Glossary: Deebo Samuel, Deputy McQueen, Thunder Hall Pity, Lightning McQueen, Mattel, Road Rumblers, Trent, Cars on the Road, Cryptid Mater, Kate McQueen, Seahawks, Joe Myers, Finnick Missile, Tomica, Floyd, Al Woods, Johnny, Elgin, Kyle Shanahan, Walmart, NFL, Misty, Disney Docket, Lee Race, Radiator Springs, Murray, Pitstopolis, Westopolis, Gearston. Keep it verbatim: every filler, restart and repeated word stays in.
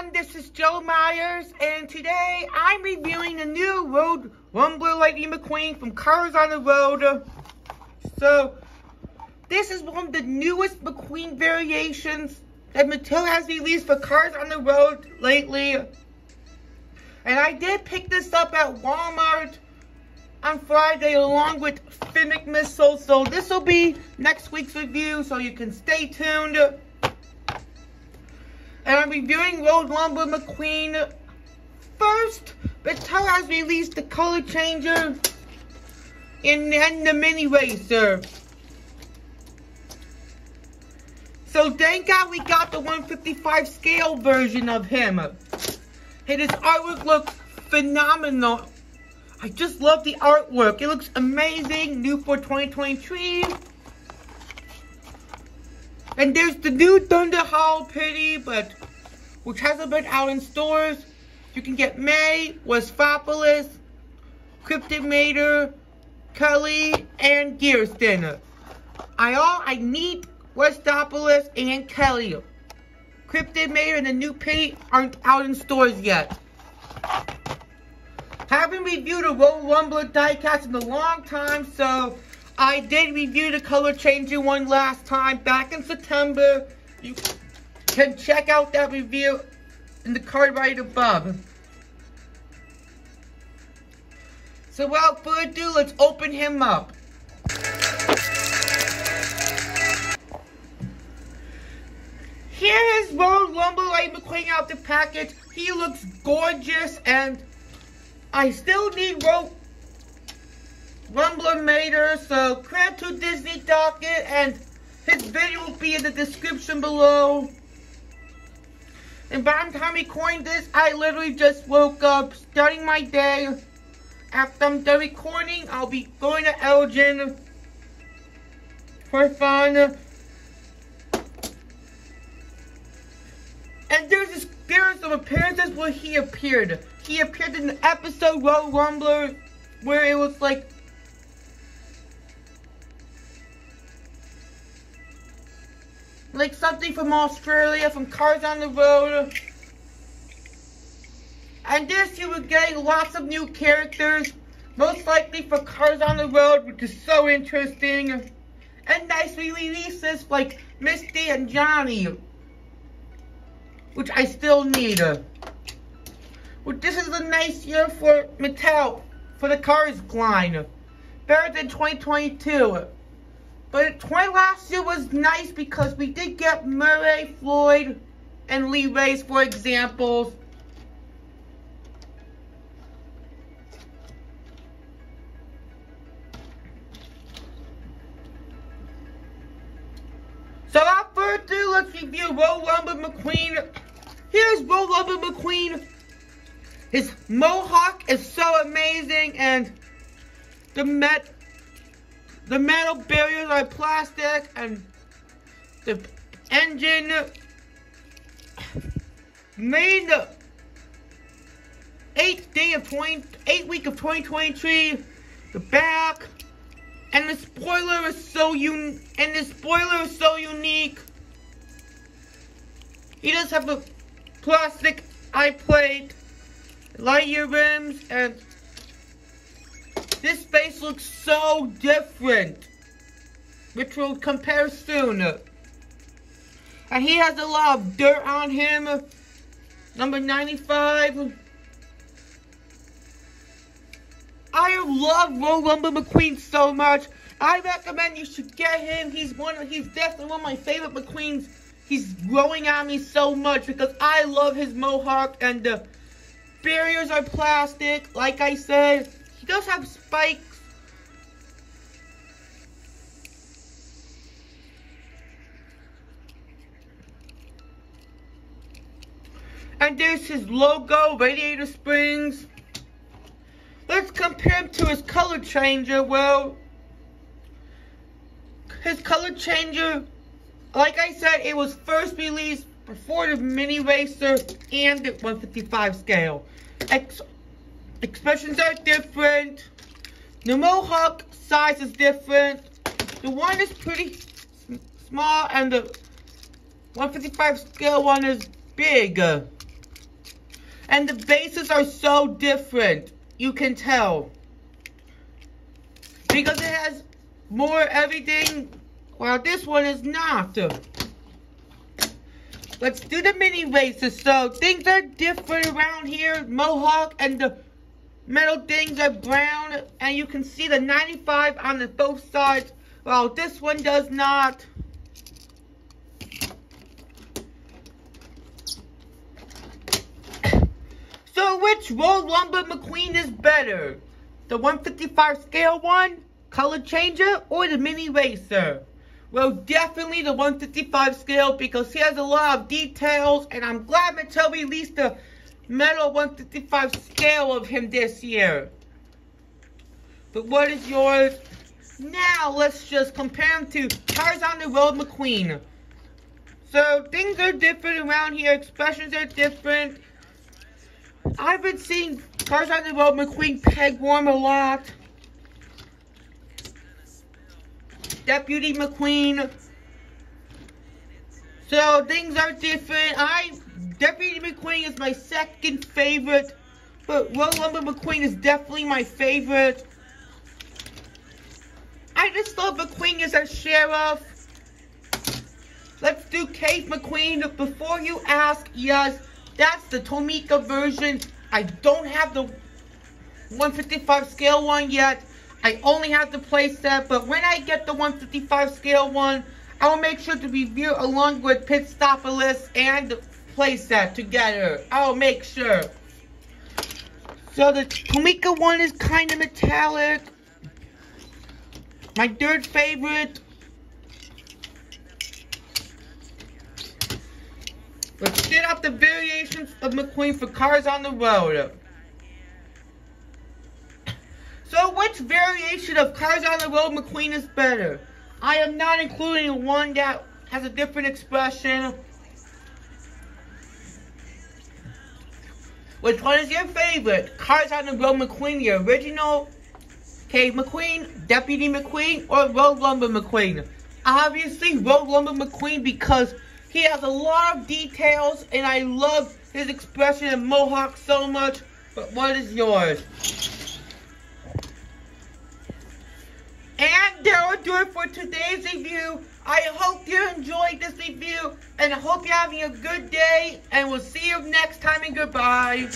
everyone, this is Joe Myers, and today I'm reviewing the new Road Rumbler Lightning McQueen from Cars on the Road. So, this is one of the newest McQueen variations that Mattel has released for Cars on the Road lately. And I did pick this up at Walmart on Friday along with Finnick Missile, so this will be next week's review, so you can stay tuned. And I'm reviewing Road Rumbler McQueen. First, Mattel has released the Color Changer and then the Mini Racer. So thank God we got the one fifty-five scale version of him. And his artwork looks phenomenal. I just love the artwork. It looks amazing, new for twenty twenty-three. And there's the new Thunder Hall Pity, but which hasn't been out in stores. You can get May, Westopolis, Cryptid Mater, Kelly, and Gearston. I all I need Westopolis and Kelly. Cryptid Mater and the new Pity aren't out in stores yet. Haven't reviewed a Road Rumbler diecast in a long time, so I did review the Color Changer one last time, back in September. You can check out that review in the card right above. So without further ado, let's open him up. Here is Road Rumbler Lightning McQueen out the package. He looks gorgeous, and I still need Road Rumbler Mater, so credit to Disney Docket, and his video will be in the description below. And by the time I recording this, I literally just woke up, starting my day. After I'm done recording, I'll be going to Elgin for fun. And there's this, there's some appearances where he appeared. He appeared in the episode Road Rumbler, where it was like Like something from Australia, from Cars on the Road. And this year we're getting lots of new characters, most likely for Cars on the Road, which is so interesting. And nice releases like Misty and Johnny, which I still need. Well, this is a nice year for Mattel, for the Cars line. Better than twenty twenty-two. But twenty last year was nice because we did get Murray, Floyd, and Lee Race for examples. So without further ado, let's review Road Rumbler McQueen. Here's Road Rumbler McQueen. His mohawk is so amazing, and the Met. The metal barriers are plastic, and the engine made the eighth day of twenty eighth week of twenty twenty-three. The back and the spoiler is so un and the spoiler is so unique. He does have a plastic eye plate, Lightyear rims, and this face looks so different, which will compare soon. And he has a lot of dirt on him. Number ninety-five. I love Road Rumbler McQueen so much. I recommend you should get him. He's one. Of, he's definitely one of my favorite McQueens. He's growing on me so much because I love his mohawk, and the barriers are plastic, like I said. He does have spikes. And there's his logo, Radiator Springs. Let's compare him to his Color Changer. Well, his Color Changer, like I said, it was first released before the Mini Racer and the one fifty-five scale. Ex Expressions are different. The mohawk size is different. The one is pretty small, and the one fifty-five scale one is big. And the bases are so different. You can tell. Because it has more everything, while this one is not. Let's do the mini races. So things are different around here. Mohawk and the metal things are brown. And you can see the ninety-five on the both sides. Well, this one does not. So which Road Rumbler McQueen is better? The one fifty-five scale one, color changer, or the mini racer? Well, definitely the one fifty-five scale, because he has a lot of details, and I'm glad Mattel released the metal one fifty-five scale of him this year. But what is yours? Now, let's just compare him to Cars on the Road McQueen. So, things are different around here. Expressions are different. I've been seeing Cars on the Road McQueen peg warm a lot. Deputy McQueen. So things are different. I Deputy McQueen is my second favorite, but Road Rumbler McQueen is definitely my favorite. I just love McQueen as a sheriff. Let's do Kate McQueen. Before you ask, yes, that's the Tomica version. I don't have the one fifty-five scale one yet. I only have the playset, but when I get the one fifty-five scale one, I will make sure to review along with Pitstopolis and the playset together. I'll make sure. So the Tomica one is kind of metallic. My third favorite. Let's get out the variations of McQueen for Cars on the Road. So which variation of Cars on the Road McQueen is better? I am not including one that has a different expression. Which one is your favorite? Cars on the Road McQueen, the original, Kate McQueen, Deputy McQueen, or Road Rumbler McQueen? Obviously Road Rumbler McQueen, because he has a lot of details and I love his expression and mohawk so much. But what is yours? And that'll do it for today's review. I hope you enjoyed this review, and I hope you're having a good day, and we'll see you next time, and goodbye.